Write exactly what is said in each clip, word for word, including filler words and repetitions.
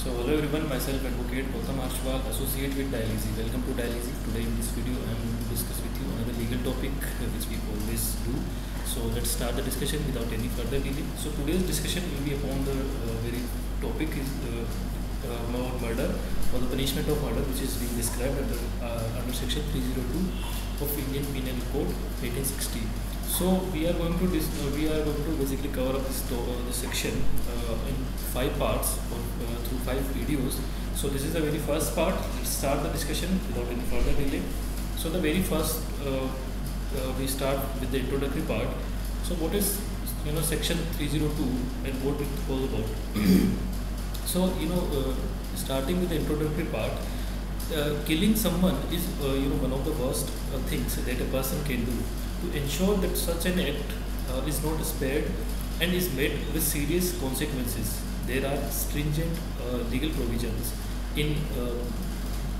So hello everyone, myself Advocate Gautam Harshwal, associate with Dialezee. Welcome to Dialezee. Today in this video I am going to discuss with you another legal topic which we always do. So let's start the discussion without any further delay. So today's discussion will be upon the uh, very topic is uh, uh, about murder or the punishment of murder, which is being described under, uh, under Section three oh two of Indian Penal Code eighteen sixty. So we are going to dis uh, we are going to basically cover up this, uh, this section uh, in five parts or uh, through five videos. So this is the very first part. Let's start the discussion without any further delay. So the very first uh, uh, we start with the introductory part. So what is you know Section three oh two and what it goes about? So you know uh, starting with the introductory part, uh, killing someone is uh, you know one of the worst uh, things that a person can do. To ensure that such an act uh, is not spared and is met with serious consequences, there are stringent uh, legal provisions in uh,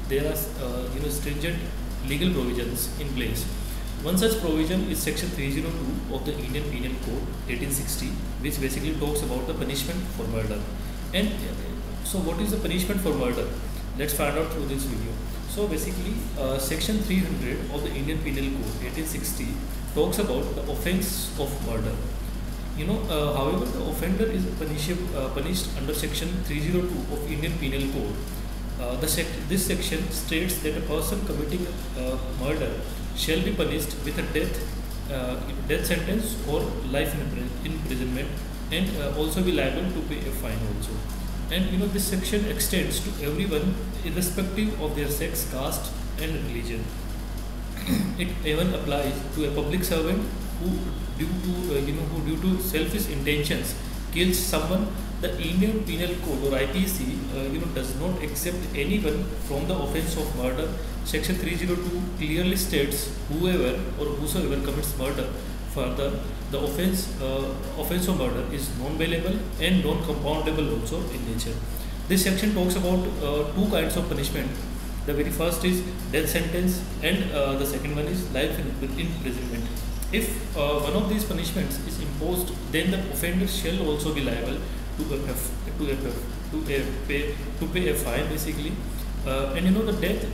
there are uh, you know stringent legal provisions in place. One such provision is Section three oh two of the Indian Penal Code eighteen sixty, which basically talks about the punishment for murder. And uh, so, what is the punishment for murder? Let's find out through this video. So basically, uh, Section three hundred of the Indian Penal Code eighteen sixty talks about the offence of murder. You know, uh, however, the offender is punish uh, punished under Section three oh two of Indian Penal Code. Uh, the sec this section states that a person committing uh, murder shall be punished with a death uh, death sentence or life imprisonment, and uh, also be liable to pay a fine also. And you know this section extends to everyone irrespective of their sex, caste and religion. It even applies to a public servant who due to uh, you know who due to selfish intentions kills someone. The Indian Penal Code or I P C uh, you know does not exempt anyone from the offence of murder. Section three oh two clearly states whoever or whosoever commits murder. Further, the offence uh, offence of murder is non-bailable and non-compoundable also in nature. This section talks about uh, two kinds of punishment. The very first is death sentence, and uh, the second one is life imprisonment. If uh, one of these punishments is imposed, then the offender shall also be liable to a to a to a pay to pay a fine basically. Uh, and you know the death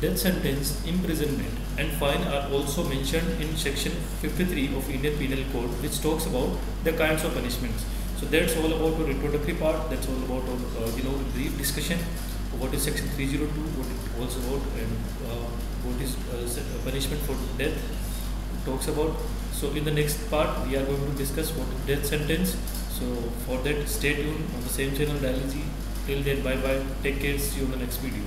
death sentence, imprisonment and fine are also mentioned in Section fifty-three of Indian Penal Code, which talks about the kinds of punishments. So that's all about our introductory part. That's all about our, uh, you know brief discussion of what is Section three oh two, what it talks about, and uh, what is uh, punishment for death it talks about. So in the next part we are going to discuss what is death sentence. So for that, stay tuned on the same channel Dialezee. Till then, bye bye. Take care. See you in the next video.